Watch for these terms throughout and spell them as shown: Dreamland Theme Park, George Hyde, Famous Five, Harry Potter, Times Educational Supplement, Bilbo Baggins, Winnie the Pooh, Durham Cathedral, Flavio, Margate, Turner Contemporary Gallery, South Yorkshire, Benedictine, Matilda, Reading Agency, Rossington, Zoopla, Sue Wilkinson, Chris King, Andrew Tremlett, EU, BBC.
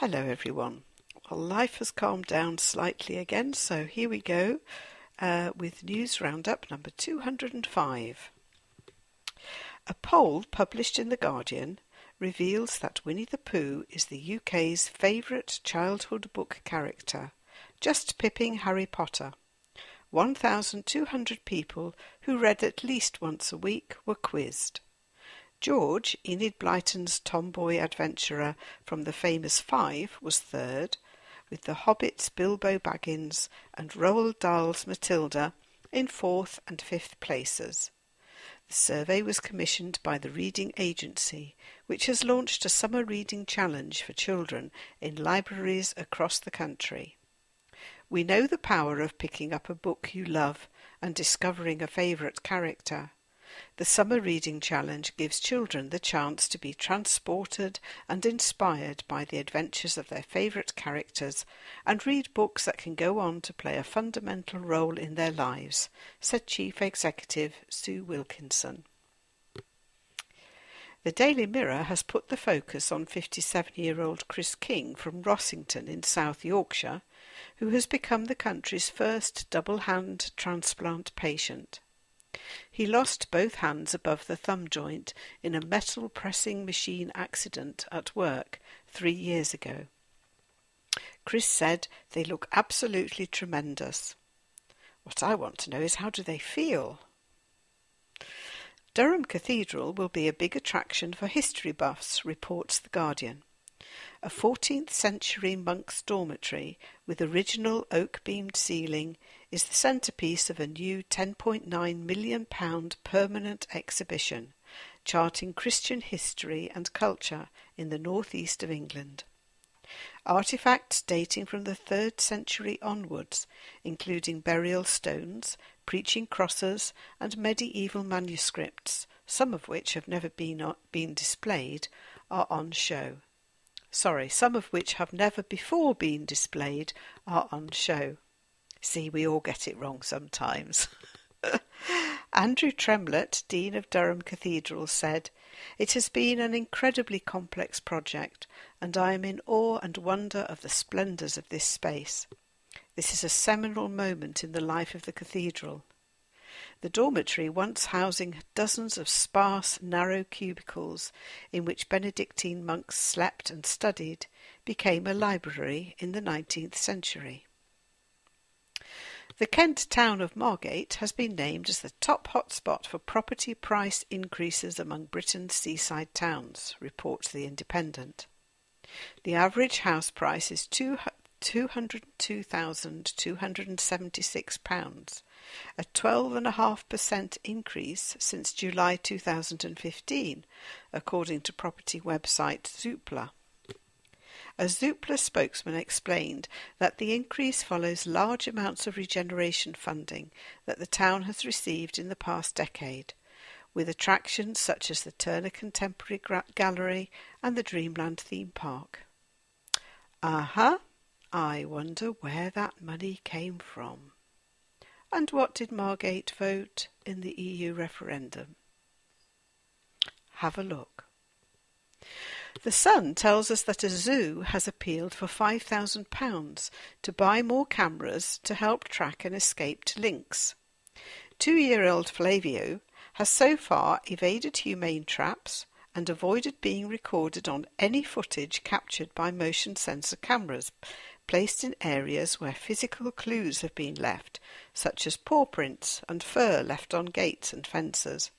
Hello everyone. Well, life has calmed down slightly again, so here we go with News Roundup number 205. A poll published in The Guardian reveals that Winnie the Pooh is the UK's favourite childhood book character, just pipping Harry Potter. 1,200 people who read at least once a week were quizzed. George, Enid Blyton's tomboy adventurer from the Famous Five, was third, with The Hobbit's Bilbo Baggins and Roald Dahl's Matilda in fourth and fifth places. The survey was commissioned by the Reading Agency, which has launched a summer reading challenge for children in libraries across the country. We know the power of picking up a book you love and discovering a favourite character. The Summer Reading Challenge gives children the chance to be transported and inspired by the adventures of their favourite characters and read books that can go on to play a fundamental role in their lives, said Chief Executive Sue Wilkinson. The Daily Mirror has put the focus on 57-year-old Chris King from Rossington in South Yorkshire, who has become the country's first double-hand transplant patient. He lost both hands above the thumb joint in a metal pressing machine accident at work 3 years ago. Chris said, "They look absolutely tremendous. What I want to know is how do they feel?" Durham Cathedral will be a big attraction for history buffs, reports The Guardian. A 14th century monk's dormitory with original oak-beamed ceiling is the centrepiece of a new £10.9 million permanent exhibition charting Christian history and culture in the northeast of England. Artefacts dating from the 3rd century onwards, including burial stones, preaching crosses and medieval manuscripts, some of which have never been displayed, are on show. See, we all get it wrong sometimes. Andrew Tremlett, Dean of Durham Cathedral, said, "It has been an incredibly complex project, and I am in awe and wonder of the splendours of this space. This is a seminal moment in the life of the cathedral. The dormitory, once housing dozens of sparse, narrow cubicles in which Benedictine monks slept and studied, became a library in the 19th century." The Kent town of Margate has been named as the top hotspot for property price increases among Britain's seaside towns, reports The Independent. The average house price is £202,276, a 12.5% increase since July 2015, according to property website Zoopla. A Zoopla spokesman explained that the increase follows large amounts of regeneration funding that the town has received in the past decade, with attractions such as the Turner Contemporary Gallery and the Dreamland Theme Park. I wonder where that money came from. And what did Margate vote in the EU referendum? Have a look. The Sun tells us that a zoo has appealed for £5,000 to buy more cameras to help track an escaped lynx. 2-year-old Flavio has so far evaded humane traps and avoided being recorded on any footage captured by motion sensor cameras placed in areas where physical clues have been left, such as paw prints and fur left on gates and fences.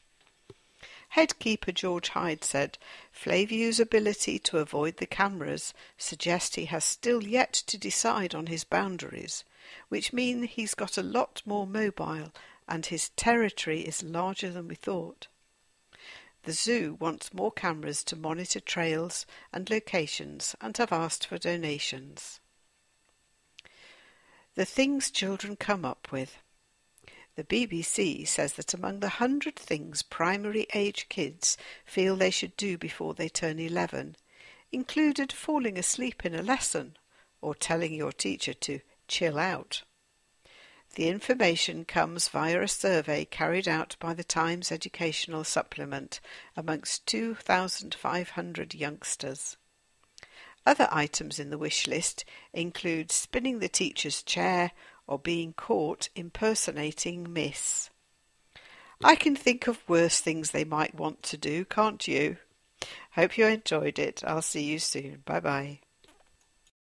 Head keeper George Hyde said, "Flavio's ability to avoid the cameras suggests he has still yet to decide on his boundaries, which mean he's got a lot more mobile and his territory is larger than we thought." The zoo wants more cameras to monitor trails and locations and have asked for donations. The things children come up with. The BBC says that among the 100 things primary age kids feel they should do before they turn 11, included falling asleep in a lesson or telling your teacher to chill out. The information comes via a survey carried out by the Times Educational Supplement amongst 2,500 youngsters. Other items in the wish list include spinning the teacher's chair or being caught impersonating Miss. I can think of worse things they might want to do, can't you? Hope you enjoyed it. I'll see you soon. Bye-bye.